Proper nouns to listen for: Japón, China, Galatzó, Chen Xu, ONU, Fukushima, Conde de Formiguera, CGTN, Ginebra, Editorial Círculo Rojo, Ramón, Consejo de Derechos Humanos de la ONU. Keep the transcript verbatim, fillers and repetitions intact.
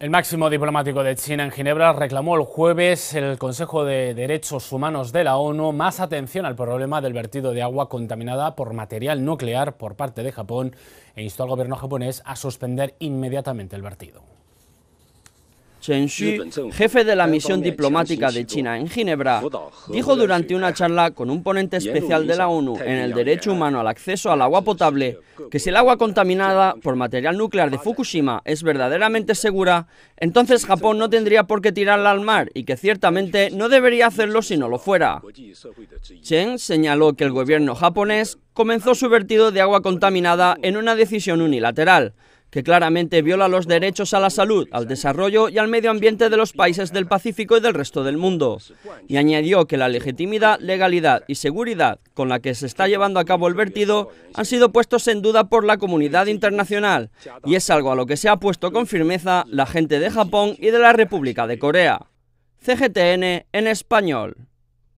El máximo diplomático de China en Ginebra reclamó el jueves el Consejo de Derechos Humanos de la ONU más atención al problema del vertido de agua contaminada por material nuclear por parte de Japón e instó al gobierno japonés a suspender inmediatamente el vertido. Chen Xu, jefe de la misión diplomática de China en Ginebra, dijo durante una charla con un ponente especial de la ONU en el derecho humano al acceso al agua potable que si el agua contaminada por material nuclear de Fukushima es verdaderamente segura, entonces Japón no tendría por qué tirarla al mar y que ciertamente no debería hacerlo si no lo fuera. Chen señaló que el gobierno japonés comenzó su vertido de agua contaminada en una decisión unilateral, que claramente viola los derechos a la salud, al desarrollo y al medio ambiente de los países del Pacífico y del resto del mundo. Y añadió que la legitimidad, legalidad y seguridad con la que se está llevando a cabo el vertido han sido puestos en duda por la comunidad internacional, y es algo a lo que se ha puesto con firmeza la gente de Japón y de la República de Corea. C G T N en español.